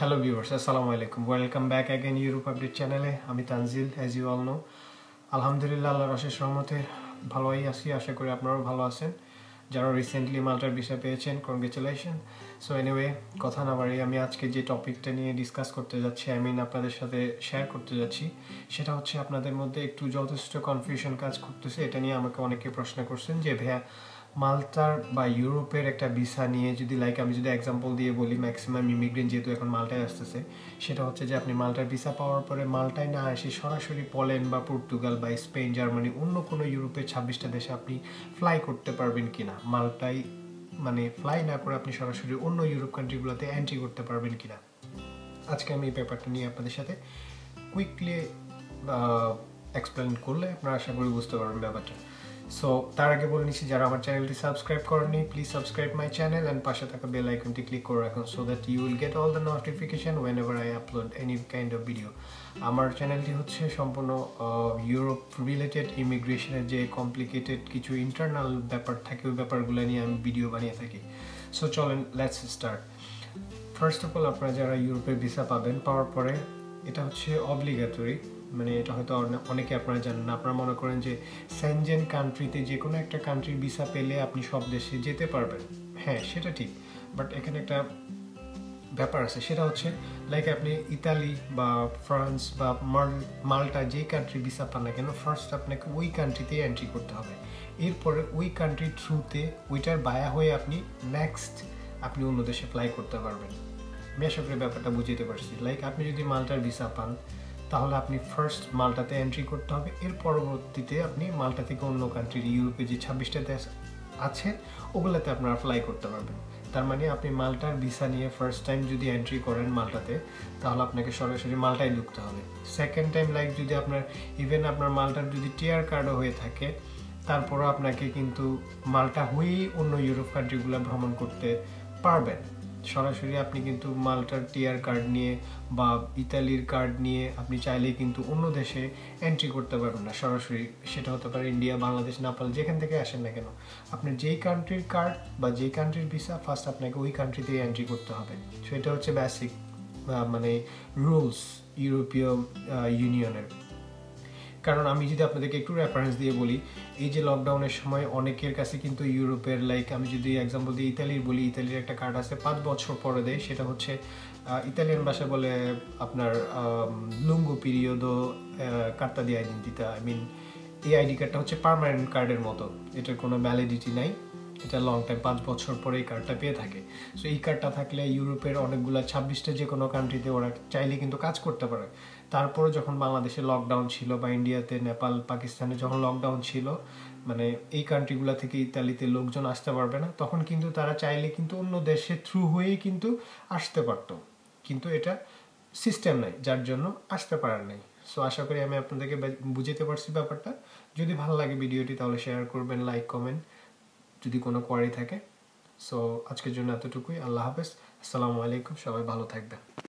Hello viewers, assalamu alaikum. Welcome back again Europe Update channel. Ami Tanzil, as you all know. Alhamdulillah, Allah Rashesh Rahmate, bhaloi achi, asha kori apnarao bhalo achen. Jara recently Maltar visa peyechen, congratulations. So anyway, kotha na bariye ami ajke je topic ta niye discuss korte jacchi, I mean apnader sathe share korte jacchi, seta hocche apnader moddhe ekটু jotheshto confusion kaj korteche, eta niye amake oneke proshno korchen je bhaiya মাল্টার বা ইউরোপের একটা visa নিয়ে যদি like আমি যদি example দিয়ে বলি maximum immigrant যেহেতু এখন মাল্টায় আসছে সেটা হচ্ছে যে আপনি মাল্টার ভিসা পাওয়ার পরে মাল্টায় না এসে সরাসরি পোল্যান্ড বা পর্তুগাল বা স্পেন জার্মানি অন্য কোনো ইউরোপের 26টা দেশে আপনি ফ্লাই করতে পারবেন কিনা মাল্টায় মানে ফ্লাই না করে আপনি সরাসরি অন্য ইউরোপ কান্ট্রিগুলোতে এন্ট্রি করতে পারবেন কিনা আজকে আমি এই পেপারটা নিয়ে আপনাদের সাথে কুইকলি এক্সপ্লেইন করলে আপনারা আশা করি বুঝতে পারবেন ব্যাপারটা So তার আগে বলে নিছি যারা আমার চ্যানেলটি সাবস্ক্রাইব করনি please subscribe my channel and পাশে থাকা বেল আইকনটি ক্লিক করে রাখুন so that you will get all the notification whenever I upload any kind of video আমার চ্যানেলটি হচ্ছে সম্পূর্ণ ইউরোপ রিলেটেড ইমিগ্রেশনের যে কমপ্লিকেটেড কিছু ইন্টারনাল ব্যাপার থাকে ওই ব্যাপারগুলো নিয়ে আমি ভিডিও বানিয়ে থাকি সো চলেন let's start first of all আপনারা যারা ইউরোপে ভিসা পাবেন পাওয়ার পরে এটা হচ্ছে অবলিগেটরি মানে এটা হয়তো অনেকে আপনারা জানেন না আপনারা মনে করেন যে সেনজেন কান্ট্রিতে যে কোনো একটা কান্ট্রির ভিসা পেলে আপনি সব দেশে যেতে পারবেন হ্যাঁ সেটা ঠিক বাট এখানে একটা ব্যাপার আছে সেটা হচ্ছে লাইক আপনি ইতালি বা ফ্রান্স বা মাল্টা যে কান্ট্রি ভিসা পান না কেন ফার্স্ট আপনাকে ওই কান্ট্রিতে এন্ট্রি করতে হবে এরপরে ওই কান্ট্রির থ্রুতে ওইটার বায়া হয়ে আপনি নেক্সট আপনি অন্য দেশে ফ্লাই করতে পারবেন আমি আশা করি ব্যাপারটা বুঝতে পারছি লাইক আপনি যদি মাল্টার ভিসা পান তাহলে আপনি ফার্স্ট মাল্টাতে এন্ট্রি করতে হবে এর পরবর্তীতে আপনি মাল্টা থেকে অন্য কান্ট্রি ইউরোপে যে 26টা দেশ আছে ওগুলাতে আপনারা অ্যাপ্লাই করতে পারবেন তার মানে আপনি মাল্টার ভিসা নিয়ে ফার্স্ট টাইম যদি এন্ট্রি করেন মাল্টাতে তাহলে আপনাকে সরাসরি মাল্টায় ঢুকতে হবে সেকেন্ড টাইম লাইক যদি আপনার ইভেন আপনার মাল্টার যদি টিআর কার্ডও হয়ে থাকে তারপরও আপনাকে কিন্তু মাল্টা হয়ে অন্য ইউরোপ কান্ট্রিগুলো ভ্রমণ করতে পারবেন সরাসরি আপনি কিন্তু মাল্টার টিআর কার্ড নিয়ে বা ইতালির কার্ড নিয়ে আপনি চাইলেই কিন্তু অন্য দেশে এন্ট্রি করতে পারবেন না সরাসরি সেটা হতে পারে ইন্ডিয়া বাংলাদেশ নেপাল যেখান থেকে আসেন না কেন আপনি যেই কান্ট্রির কার্ড বা যেই কান্ট্রির ভিসা ফার্স্ট আপনাকে ওই কান্ট্রিতে এন্ট্রি করতে হবে সো এটা হচ্ছে বেসিক মানে রুলস ইউরোপীয় ইউনিয়নের কারণ আমি যদি আপনাদেরকে একটু রেফারেন্স দিয়ে বলি এই যে লকডাউনের সময় অনেকের কাছে কিন্তু ইউরোপের লাইক আমি যদি एग्जांपल দিই ইতালির বলি ইতালির একটা কার্ড আছে 5 বছর পরে দেয় সেটা হচ্ছে ইতালিয়ান ভাষায় বলে আপনার lungo periodo carta di identita I mean এই আইডি কার্ডটা হচ্ছে পার্মানেন্ট কার্ডের মতো এটার কোনো ভ্যালিডিটি নাই এটা লং টাইম 5 বছর পরে এই কার্ডটা পেয়ে থাকে সো এই কার্ডটা থাকলে ইউরোপের অনেকগুলা 26টা যে কোনো কান্ট্রিতে ওরা চাইলে কিন্তু কাজ করতে পারে তারপরে যখন বাংলাদেশে লকডাউন ছিল বা ইন্ডিয়াতে নেপাল পাকিস্তানে যখন লকডাউন ছিল মানে এই কান্ট্রিগুলা থেকে ইতালিতে লোকজন আসতে পারবে না তখন কিন্তু তারা চাইলে কিন্তু অন্য দেশে থ্রু হয়ে কিন্তু আসতে পারতো কিন্তু এটা সিস্টেম নাই যার জন্য আসতে পারার নাই সো আশা করি আমি আপনাদেরকে বুঝাতে পারছি ব্যাপারটা যদি ভালো লাগে ভিডিওটি তাহলে শেয়ার করবেন লাইক কমেন্ট যদি কোনো কোয়ারি থাকে সো আজকের জন্য এতটুকুই আল্লাহ হাফেজ আসসালামু আলাইকুম সবাই ভালো থাকবেন